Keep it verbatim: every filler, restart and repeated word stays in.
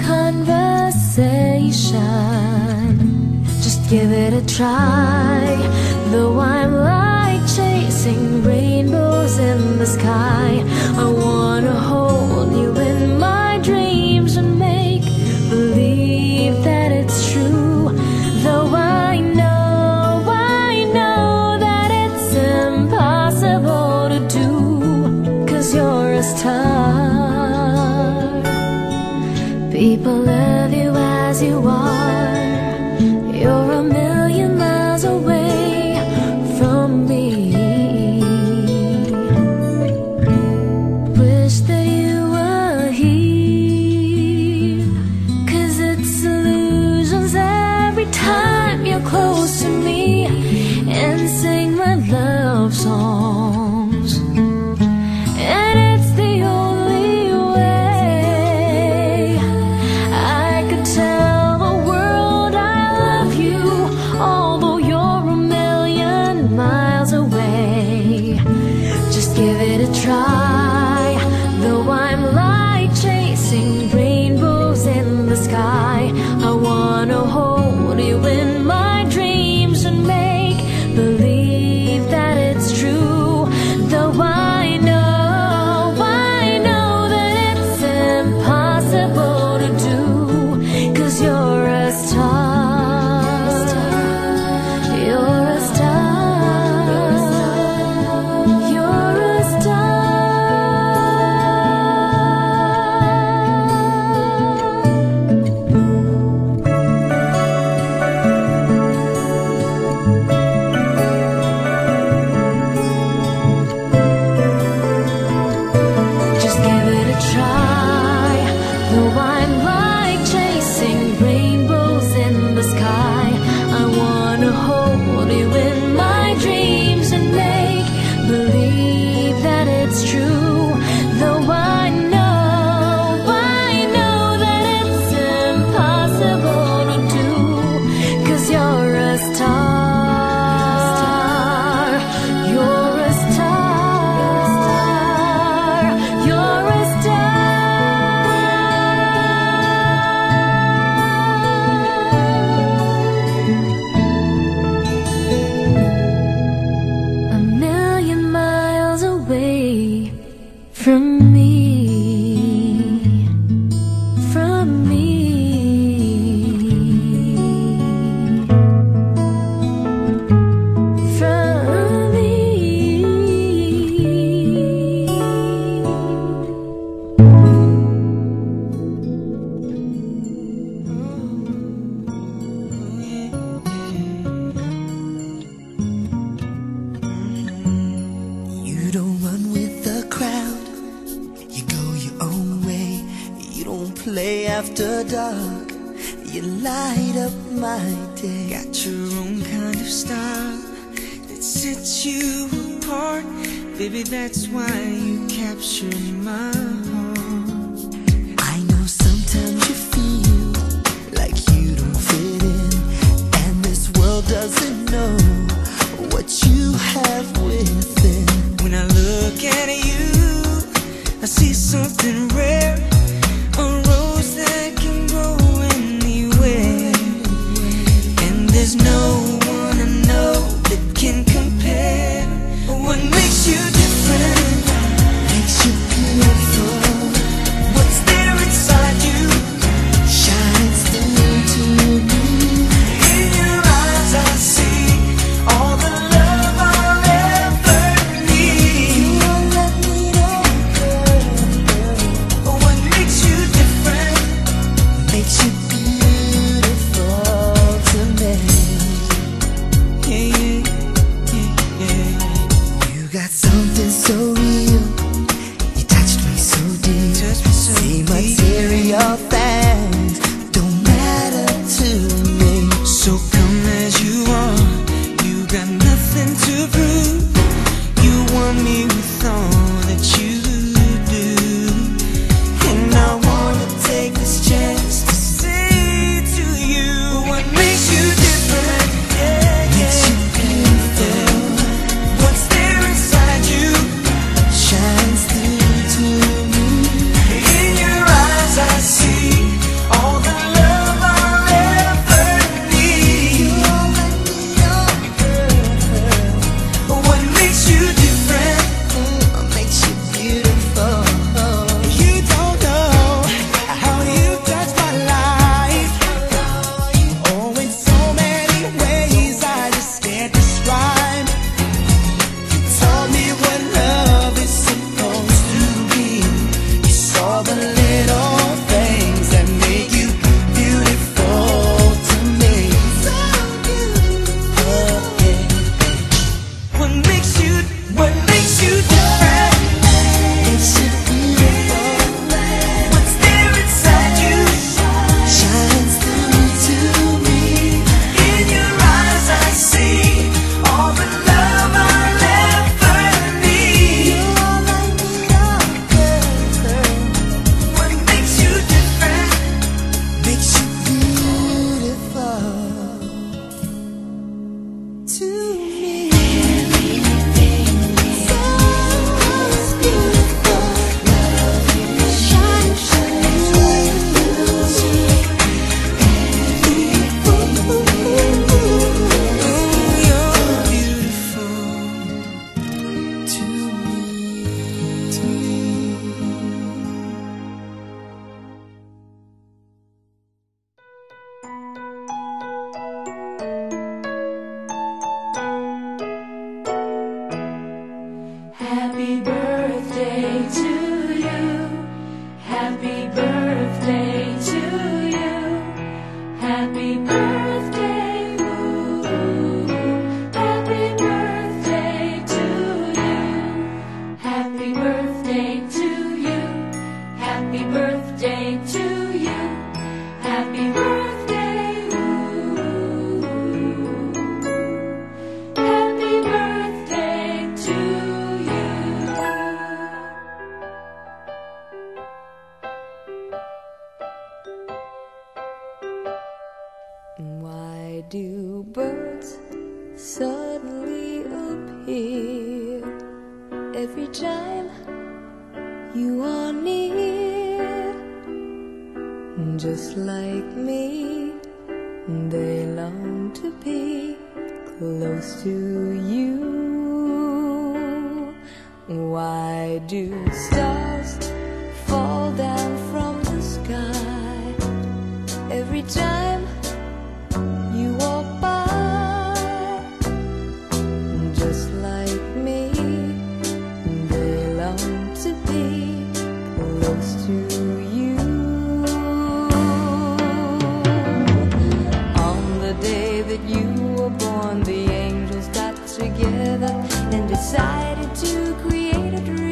conversation. Just give it a try. Though I'm like chasing rainbows in the sky, I wanna hold you in my dreams and make believe that it's true. Though I know, I know that it's impossible to do, 'cause you're a star. People love you as you are. You're a million miles away from me. Wish that you were here, 'cause it's illusions every time you're close to me. And sing my love songs, and it's the only way I could tell the world I love you, although you're a million miles away. Just give it a try. Though I'm like chasing rainbows in the sky, I wanna hold you in my dreams and make believe that it's true. Though I know, I know that it's impossible to do, 'cause you're a star. You're a star. You're a star. Just give it a try. Though I'm like chasing rainbows in the sky, I wanna hold you in my dreams and make believe that it's true. Though I know, I know that it's impossible to do, 'cause you're a star. You're a star. You're a star. A million miles away from me. From me. From me. You don't run with the crowd, you go your own way. You don't play after dark, you light up my day. Got your own kind of style that sets you apart. Baby, that's why you capture my heart. I know sometimes you feel like you don't fit in, and this world doesn't know what you have within. When I look at you, I see something rare, a rose that can grow anywhere. And there's no one I know that can compare. What makes you different makes you beautiful. few birds suddenly appear every time you are near. Just like me, they long to be close to you. Why do stars fall down from the sky every time you walk by? Just like me, they long to be close to you. On the day that you were born, the angels got together and decided to create a dream.